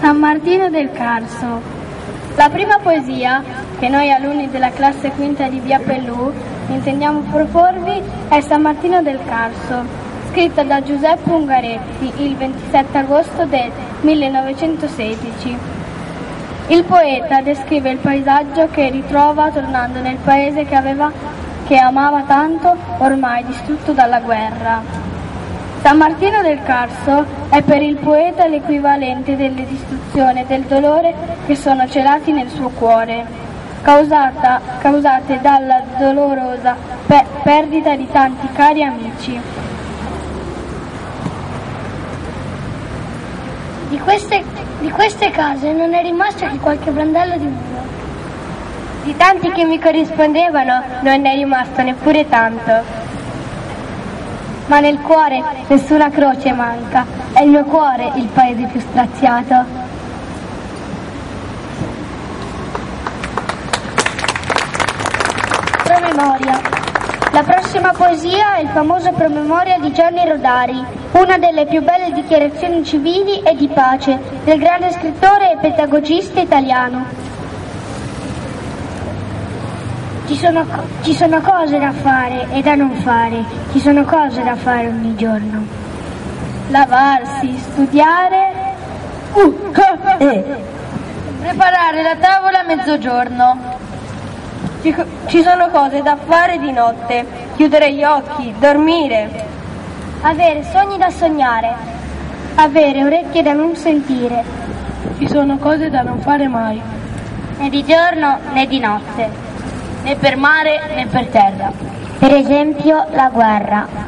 San Martino del Carso. La prima poesia che noi alunni della classe quinta di Via Pelloux intendiamo proporvi è San Martino del Carso, scritta da Giuseppe Ungaretti il 27 agosto del 1916. Il poeta descrive il paesaggio che ritrova tornando nel paese che amava tanto, ormai distrutto dalla guerra. San Martino del Carso è per il poeta l'equivalente delle distruzioni e del dolore che sono celati nel suo cuore, causate dalla dolorosa perdita di tanti cari amici. Di queste case non è rimasto che qualche brandello di muro. Di tanti che mi corrispondevano non è rimasto neppure tanto. Ma nel cuore nessuna croce manca, è il mio cuore il paese più straziato. Promemoria. La prossima poesia è il famoso Promemoria di Gianni Rodari, una delle più belle dichiarazioni civili e di pace del grande scrittore e pedagogista italiano. Ci sono cose da fare e da non fare, ci sono cose da fare ogni giorno. Lavarsi, studiare, preparare la tavola a mezzogiorno. Ci sono cose da fare di notte, chiudere gli occhi, dormire. Avere sogni da sognare, avere orecchie da non sentire. Ci sono cose da non fare mai, né di giorno né di notte. Né per mare né per terra. Per esempio la guerra.